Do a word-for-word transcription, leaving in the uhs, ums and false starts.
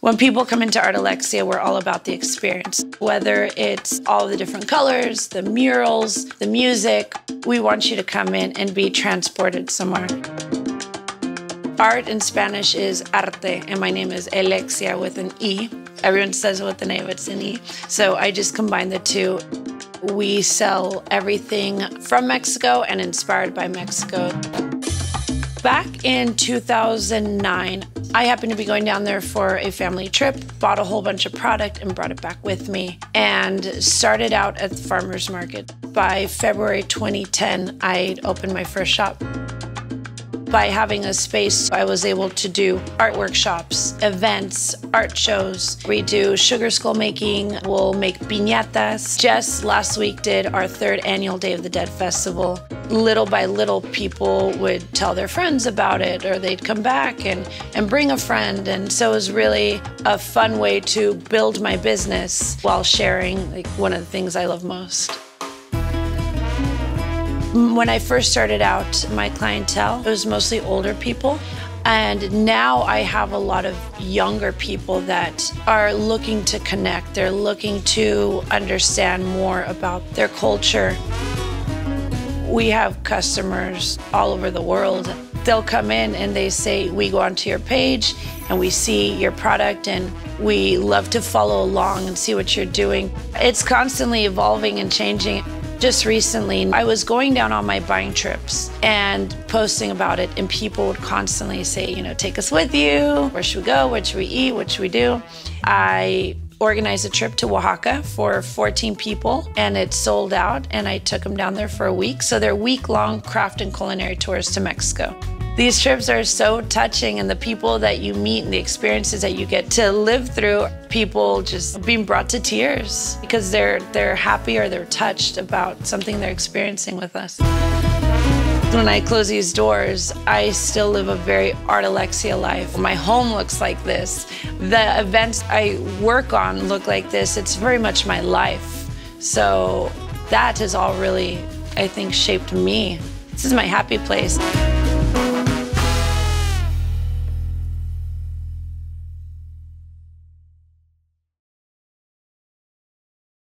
When people come into Artelexia, we're all about the experience. Whether it's all the different colors, the murals, the music, we want you to come in and be transported somewhere. Art in Spanish is arte, and my name is Alexia with an E. Everyone says with an A, but it's an E. So I just combine the two. We sell everything from Mexico and inspired by Mexico. Back in two thousand nine, I happened to be going down there for a family trip, bought a whole bunch of product and brought it back with me, and started out at the farmer's market. By February twenty ten, I opened my first shop. By having a space, I was able to do art workshops, events, art shows. We do sugar skull making, we'll make piñatas. Just last week did our third annual Day of the Dead Festival. Little by little, people would tell their friends about it, or they'd come back and, and bring a friend. And so it was really a fun way to build my business while sharing, like, one of the things I love most. When I first started out, my clientele, it was mostly older people. And now I have a lot of younger people that are looking to connect. They're looking to understand more about their culture. We have customers all over the world. They'll come in and they say, we go onto your page and we see your product and we love to follow along and see what you're doing. It's constantly evolving and changing. Just recently, I was going down on my buying trips and posting about it, and people would constantly say, you know, take us with you. Where should we go? What should we eat? What should we do? I organized a trip to Oaxaca for fourteen people, and it sold out, and I took them down there for a week. So they're week-long craft and culinary tours to Mexico. These trips are so touching, and the people that you meet and the experiences that you get to live through, people just being brought to tears because they're, they're happy or they're touched about something they're experiencing with us. When I close these doors, I still live a very Artelexia life. My home looks like this. The events I work on look like this. It's very much my life. So that has all really, I think, shaped me. This is my happy place.